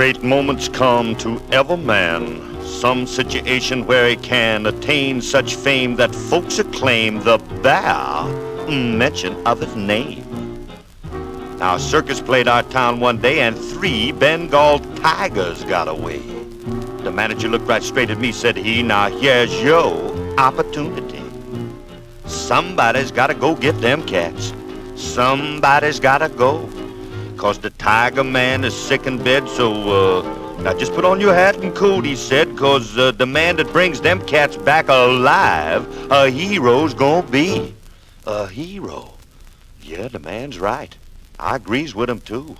great moments come to ever man, some situation where he can attain such fame that folks acclaim the bare mention of his name. Our circus played our town one day and 3 Bengal tigers got away. The manager looked right straight at me, said he, now here's your opportunity. Somebody's gotta go get them cats. Somebody's gotta go. Cause the tiger man is sick in bed, so now just put on your hat and coat, he said, cause the man that brings them cats back alive, a hero's gonna be. A hero. Yeah, the man's right. I agrees with him too.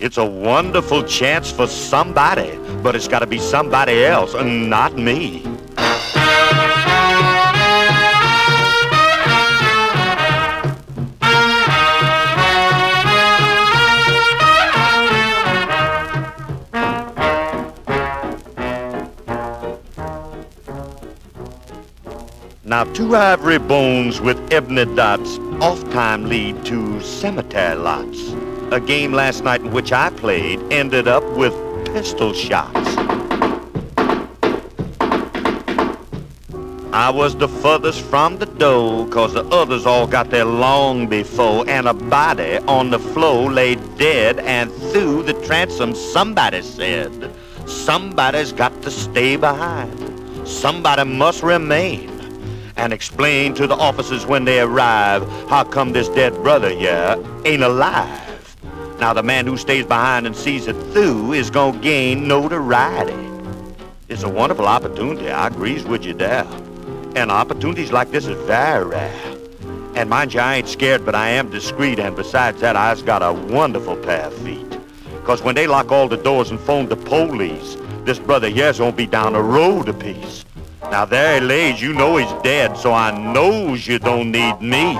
It's a wonderful chance for somebody, but it's gotta be somebody else and not me. Now, 2 ivory bones with ebony dots oft-time lead to cemetery lots. A game last night in which I played ended up with pistol shots. I was the furthest from the door, cause the others all got there long before, and a body on the floor lay dead, and through the transom somebody said, somebody's got to stay behind. Somebody must remain. And explain to the officers when they arrive how come this dead brother here ain't alive. Now the man who stays behind and sees it through is gonna gain notoriety. It's a wonderful opportunity, I agrees with you there. And opportunities like this is very rare. And mind you, I ain't scared, but I am discreet, and besides that, I've got a wonderful pair of feet. Cause when they lock all the doors and phone the police, this brother here's gonna be down the road a piece. Now there he lays, you know he's dead, so I knows you don't need me.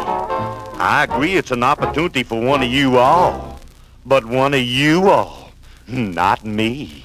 I agree it's an opportunity for one of you all, but one of you all, not me.